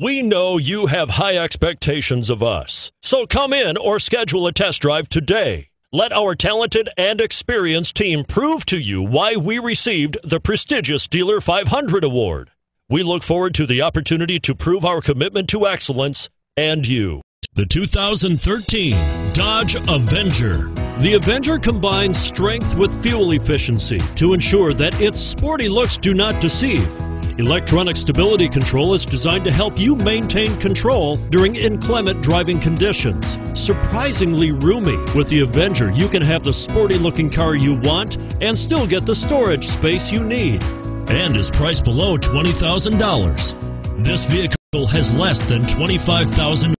We know you have high expectations of us, so come in or schedule a test drive today. Let our talented and experienced team prove to you why we received the prestigious Dealer 500 Award. We look forward to the opportunity to prove our commitment to excellence and you. The 2013 Dodge Avenger. The Avenger combines strength with fuel efficiency to ensure that its sporty looks do not deceive. Electronic stability control is designed to help you maintain control during inclement driving conditions. Surprisingly roomy, with the Avenger, you can have the sporty-looking car you want and still get the storage space you need. And is priced below $20,000. This vehicle has less than 25,000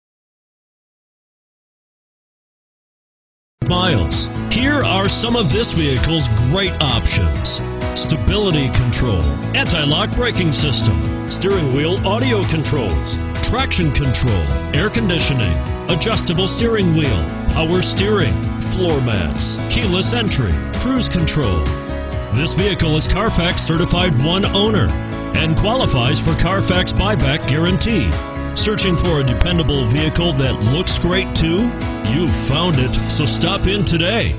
miles. Here are some of this vehicle's great options: stability control, anti-lock braking system, steering wheel audio controls, traction control, air conditioning, adjustable steering wheel, power steering, floor mats, keyless entry, cruise control. This vehicle is Carfax certified one owner and qualifies for Carfax buyback guarantee. Searching for a dependable vehicle that looks great too? You've found it, so stop in today.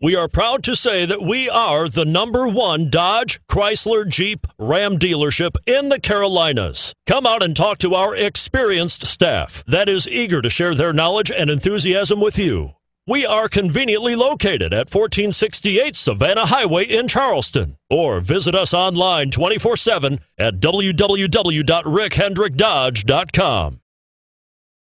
We are proud to say that we are the #1 Dodge Chrysler Jeep Ram dealership in the Carolinas. Come out and talk to our experienced staff that is eager to share their knowledge and enthusiasm with you. We are conveniently located at 1468 Savannah Highway in Charleston, or visit us online 24/7 at www.rickhendrickdodge.com.